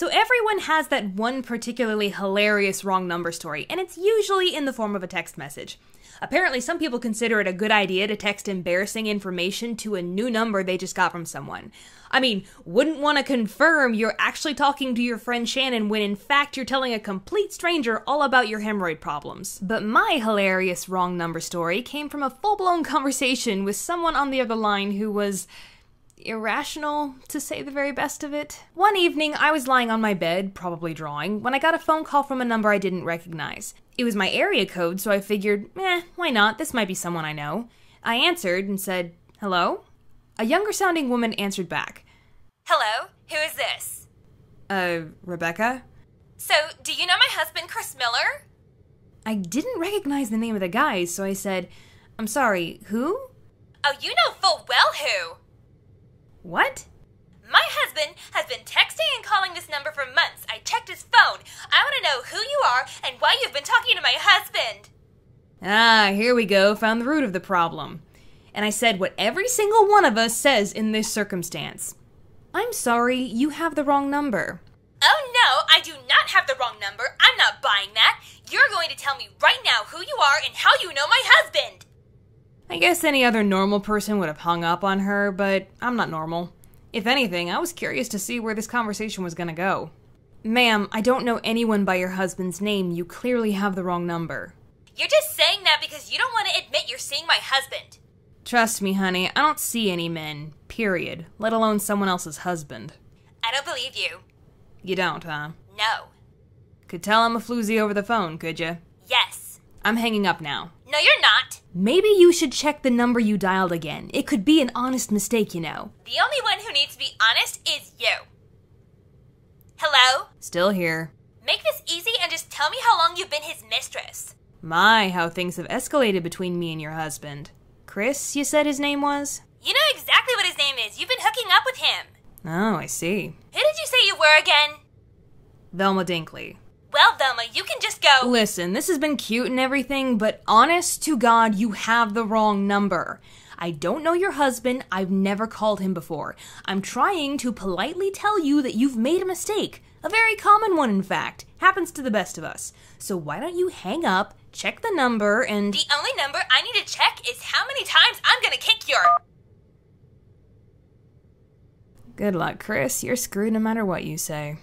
So everyone has that one particularly hilarious wrong number story, and it's usually in the form of a text message. Apparently, some people consider it a good idea to text embarrassing information to a new number they just got from someone. I mean, wouldn't want to confirm you're actually talking to your friend Shannon when in fact you're telling a complete stranger all about your hemorrhoid problems. But my hilarious wrong number story came from a full-blown conversation with someone on the other line who was irrational, to say the very best of it. One evening, I was lying on my bed, probably drawing, when I got a phone call from a number I didn't recognize. It was my area code, so I figured, why not? This might be someone I know. I answered and said, "Hello?" A younger-sounding woman answered back. "Hello, who is this?" Rebecca? "So, do you know my husband, Chris Miller?" I didn't recognize the name of the guy, so I said, "I'm sorry, who?" "Oh, you know full well who." "What?" "My husband has been texting and calling this number for months. I checked his phone. I want to know who you are and why you've been talking to my husband." Ah, here we go. Found the root of the problem. And I said what every single one of us says in this circumstance. "I'm sorry, you have the wrong number." "Oh no, I do not have the wrong number. I'm not buying that. You're going to tell me right now who you are and how you know my husband." I guess any other normal person would have hung up on her, but I'm not normal. If anything, I was curious to see where this conversation was gonna go. "Ma'am, I don't know anyone by your husband's name. You clearly have the wrong number." "You're just saying that because you don't want to admit you're seeing my husband." "Trust me, honey, I don't see any men, period, let alone someone else's husband." "I don't believe you." "You don't, huh?" "No." "Could tell I'm a floozy over the phone, could you?" "Yes." "I'm hanging up now." "No, you're not." "Maybe you should check the number you dialed again. It could be an honest mistake, you know." "The only one who needs to be honest is you." "Hello?" "Still here." "Make this easy and just tell me how long you've been his mistress." My, how things have escalated between me and your husband. "Chris, you said his name was?" "You know exactly what his name is. You've been hooking up with him." "Oh, I see." "Who did you say you were again?" "Velma Dinkley." "Well, Velma, you can just go—" Listen, this has been cute and everything, but honest to God, you have the wrong number. I don't know your husband. I've never called him before. I'm trying to politely tell you that you've made a mistake. A very common one, in fact. Happens to the best of us. So why don't you hang up, check the number, and— The only number I need to check is how many times I'm gonna kick your— Good luck, Chris. You're screwed no matter what you say.